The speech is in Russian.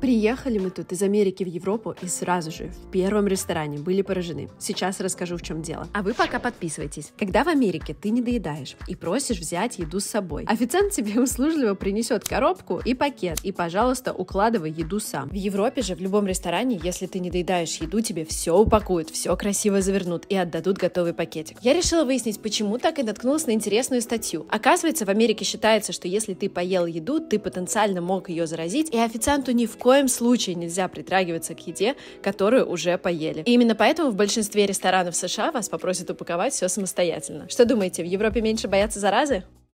Приехали мы тут из Америки в Европу и сразу же в первом ресторане были поражены. Сейчас расскажу, в чем дело. А вы пока подписывайтесь. Когда в Америке ты не доедаешь и просишь взять еду с собой, официант тебе услужливо принесет коробку и пакет, и, пожалуйста, укладывай еду сам. В Европе же в любом ресторане, если ты не доедаешь еду, тебе все упакуют, все красиво завернут и отдадут готовый пакетик. Я решила выяснить, почему так, и наткнулась на интересную статью. Оказывается, в Америке считается, что если ты поел еду, ты потенциально мог ее заразить, и официанту ни в коем случае нельзя притрагиваться к еде, которую уже поели. И именно поэтому в большинстве ресторанов США вас попросят упаковать все самостоятельно. Что думаете, в Европе меньше боятся заразы?